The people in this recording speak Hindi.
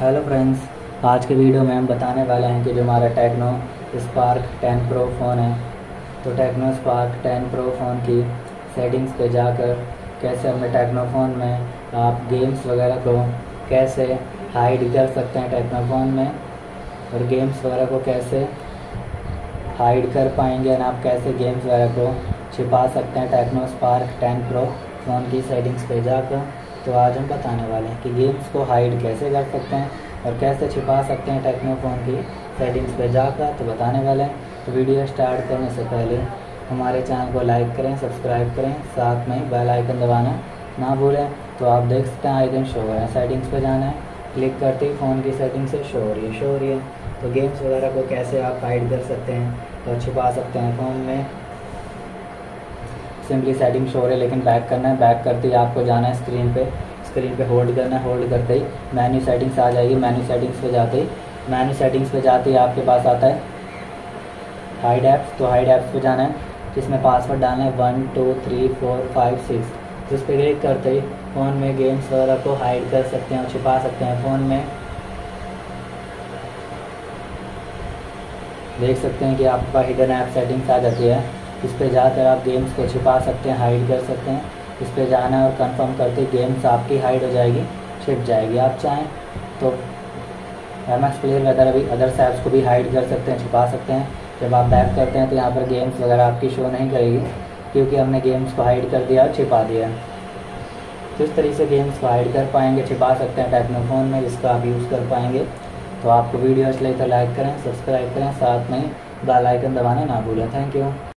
हेलो फ्रेंड्स, आज के वीडियो में हम बताने वाले हैं कि जो हमारा टेक्नो स्पार्क 10 प्रो फ़ोन है, तो टेक्नो स्पार्क 10 प्रो फ़ोन की सेटिंग्स पे जाकर कैसे अपने टेक्नो फ़ोन में आप गेम्स वगैरह को कैसे हाइड कर सकते हैं टेक्नो फ़ोन में, और गेम्स वगैरह को कैसे हाइड कर पाएंगे और आप कैसे गेम्स वगैरह को छिपा सकते हैं टेक्नो स्पार्क 10 प्रो फ़ोन की सेटिंग्स पे जाकर। तो आज हम बताने वाले हैं कि गेम्स को हाइड कैसे कर सकते हैं और कैसे छिपा सकते हैं टेक्नो फ़ोन की सेटिंग्स पर जाकर, तो बताने वाले हैं। तो वीडियो स्टार्ट करने से पहले हमारे चैनल को लाइक करें, सब्सक्राइब करें, साथ में ही बेल आइकन दबाना ना भूलें। तो आप देख सकते हैं आइकन शो हो रहा है, सेटिंग्स पर जाना है, क्लिक करते ही फ़ोन की सेटिंग से शो हो रही है। तो गेम्स वगैरह को कैसे आप हाइड कर सकते हैं और छिपा सकते हैं फ़ोन में, सिंपली सेटिंग शो हो रही है, लेकिन बैक करना है। बैक करते ही आपको जाना है स्क्रीन पे होल्ड करना है, होल्ड करते ही मेन्यू सेटिंग्स आ जाएगी। मेन्यू सेटिंग्स पे जाते ही आपके पास आता है हाइड ऐप्स। तो हाइड ऐप्स पे जाना है, जिसमें पासवर्ड डालना है 123456। तो इस पर क्लिक करते ही फ़ोन में गेम्स वगैरह को हाइड कर सकते हैं और छिपा सकते हैं फ़ोन में। देख सकते हैं कि आपका हिडन ऐप सेटिंग्स आ जाती है, इस पर जाकर आप गेम्स को छिपा सकते हैं, हाइड कर सकते हैं। इस पर जाना है और कंफर्म करते गेम्स आपकी हाइड हो जाएगी, छिप जाएगी। आप चाहें तो MX प्लेयर वगैरह भी अदर्स ऐप्स को भी हाइड कर सकते हैं, छिपा सकते हैं। जब आप बैक करते हैं तो यहाँ पर गेम्स वगैरह आपकी शो नहीं करेगी, क्योंकि हमने गेम्स को हाइड कर दिया और छिपा दिया। तो इस तरीके से गेम्स को हाइड कर पाएंगे, छिपा सकते हैं टेक्नो फ़ोन में, जिसको आप यूज़ कर पाएंगे। तो आपको वीडियो अच्छा लगे तो लाइक करें, सब्सक्राइब करें, साथ में बेल आइकन दबाना ना भूलें। Thank you.